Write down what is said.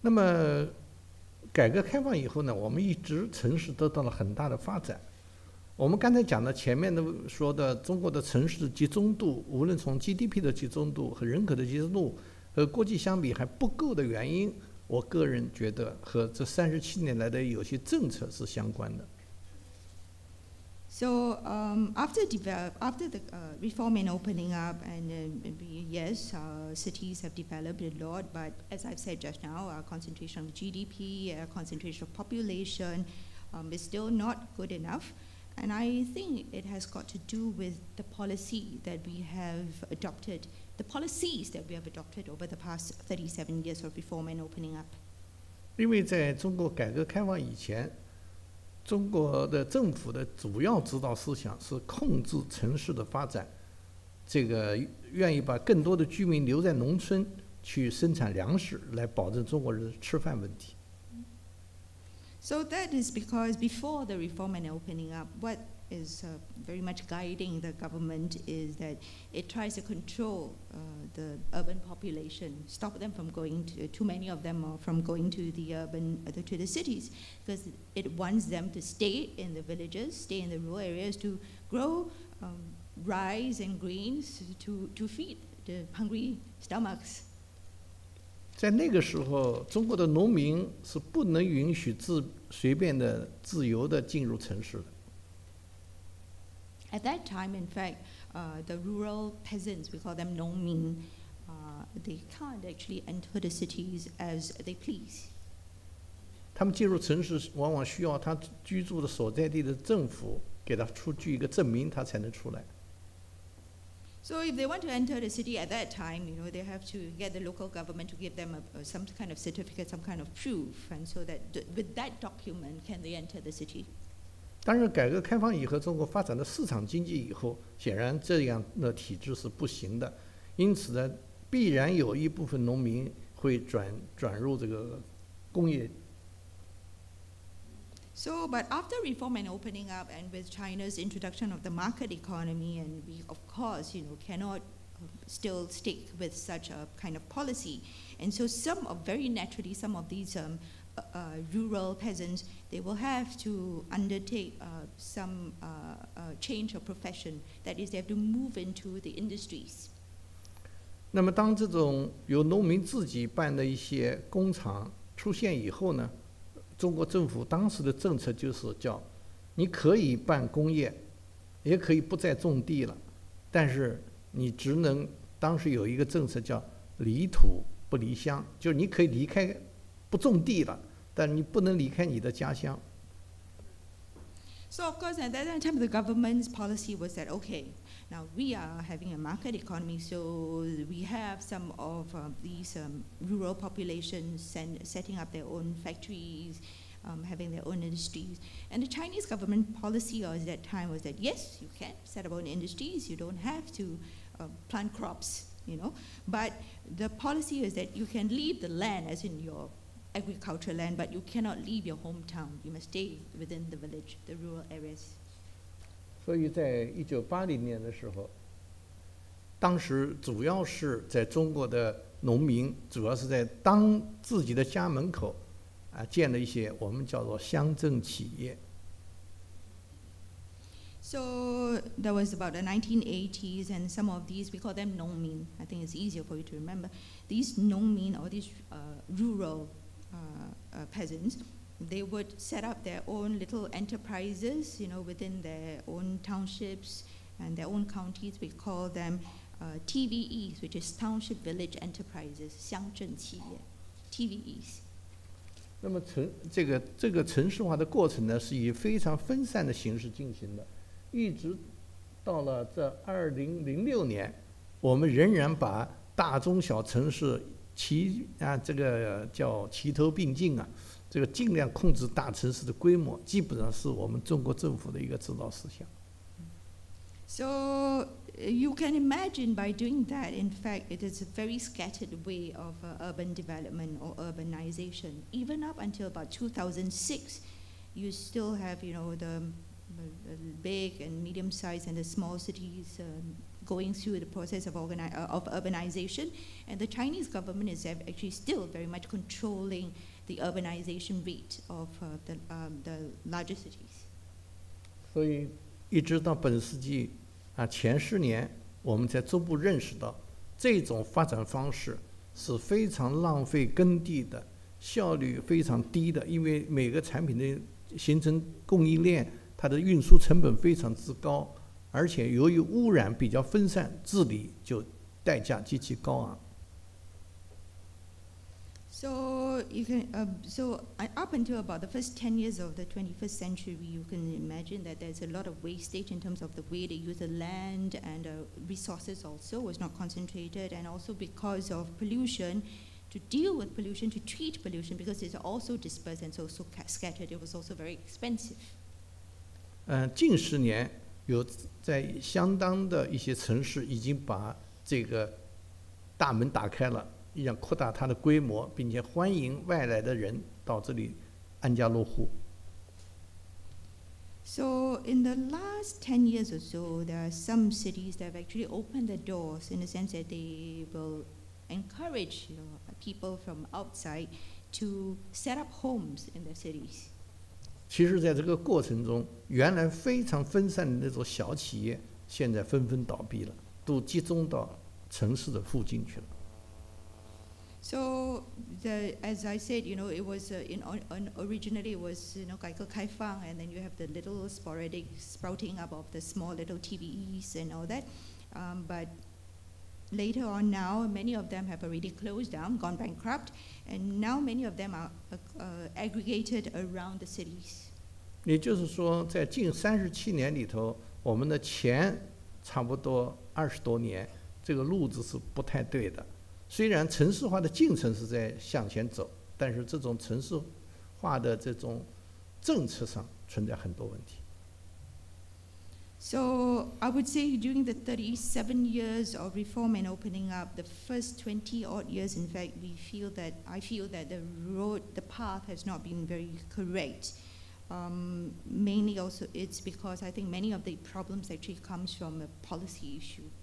那么，改革开放以后呢，我们一直城市得到了很大的发展。我们刚才讲的前面的说的，中国的城市的集中度，无论从 GDP 的集中度和人口的集中度和国际相比还不够的原因，我个人觉得和这37年来的有些政策是相关的。 So after the reform and opening up, and yes, cities have developed a lot. But as I've said just now, our concentration of GDP, concentration of population, is still not good enough. And I think it has got to do with the policy that we have adopted, the policies that we have adopted over the past 37 years of reform and opening up. 因为在中国改革开放以前。 中国的政府的主要指导思想是控制城市的发展，这个愿意把更多的居民留在农村去生产粮食，来保证中国人的吃饭问题。So that is because before the reform and opening up, what is very much guiding the government is that it tries to control the urban population, stop them from going to, too many of them are from going to the urban, to the cities, because it wants them to stay in the villages, stay in the rural areas to grow rice and greens to feed the hungry stomachs. 在那个时候，中国的农民是不能允许随便的、自由的进入城市的。 At that time, in fact, the rural peasants, we call them nongmin, they can't actually enter the cities as they please. 他们进入城市，往往需要他居住的所在地的政府给他出具一个证明，他才能出来。 So if they want to enter the city at that time, you know, they have to get the local government to give them some kind of certificate, some kind of proof, and so that with that document can they enter the city. 但是改革开放以后，中国发展的市场经济以后，显然这样的体制是不行的，因此呢，必然有一部分农民会转入这个工业。 So, but after reform and opening up, and with China's introduction of the market economy, and we, of course, you know, cannot still stick with such a kind of policy, and so some of very naturally some of these rural peasants they will have to undertake some change of profession. That is, they have to move into the industries. 那么，当这种由农民自己办的一些工厂出现以后呢？ 中国政府当时的政策就是叫，你可以办工业，也可以不再种地了，但是你只能当时有一个政策叫离土不离乡，就是你可以离开不种地了，但你不能离开你的家乡。So of course, at that time the government's policy was that okay, now we are having a market economy, so we have some of these rural populations setting up their own factories, having their own industries. And the Chinese government policy at that time was that yes, you can set up own industries, you don't have to plant crops, you know. But the policy is that you can leave the land, as in your agricultural land, but you cannot leave your hometown. You must stay within the village, the rural areas. 所以在1980年的时候，当时主要是在中国的农民，主要是在当自己的家门口，啊，建了一些我们叫做乡镇企业。 So that was about the 1980s, and some of these, we call them nongmin. I think it's easier for you to remember. These nongmin, or these rural peasants, they would set up their own little enterprises, you know, within their own townships and their own counties. We call them TVEs, which is Township Village Enterprises, 乡镇企业 TVEs. 那么这个城市化的过程呢，是以非常分散的形式进行的。 一直到了这2006年，我们仍然把大中小城市这个叫齐头并进啊，这个尽量控制大城市的规模，基本上是我们中国政府的一个指导思想。So you can imagine by doing that, in fact, it is a very scattered way of urban development or urbanization. Even up until about 2006, you still have, you know, the big and medium-sized and the small cities going through the process of urbanization, and the Chinese government is actually still very much controlling the urbanization rate of the larger cities. 所以，一直到本世纪啊前10年，我们才逐步认识到，这种发展方式是非常浪费耕地的，效率非常低的，因为每个产品的形成供应链，它的运输成本非常之高。 而且由于污染比较分散，治理就代价极其高昂。So you can, so up until about the first 10 years of the 21st century, you can imagine that there's a lot of wastage in terms of the way they use the land and resources. Also, was not concentrated, and also because of pollution. To deal with pollution, to treat pollution, because it's also dispersed and so scattered, it was also very expensive. 近10年。 有在相当的一些城市已经把这个大门打开了，要扩大它的规模，并且欢迎外来的人到这里安家落户。So in the last 10 years or so, there are some cities that have actually opened their doors in the sense that they will encourage, you know, people from outside to set up homes in their cities. 其实，在这个过程中，原来非常分散的那种小企业，现在纷纷倒闭了，都集中到城市的附近去了。So, as I said, you know, it was originally it was, you know, 改革开放, and then you have the little sporadic sprouting up of the small little TVEs and all that. But later on, now many of them have already closed down, gone bankrupt, and now many of them are aggregated around the cities. 也就是说，在近37年里头，我们的前差不多20多年，这个路子是不太对的。虽然城市化的进程是在向前走，但是这种城市化的这种政策上存在很多问题。 So I would say during the 37 years of reform and opening up, the first 20-odd years, in fact, I feel that the road, the path has not been very correct. Mainly also it's because I think many of the problems actually comes from a policy issue.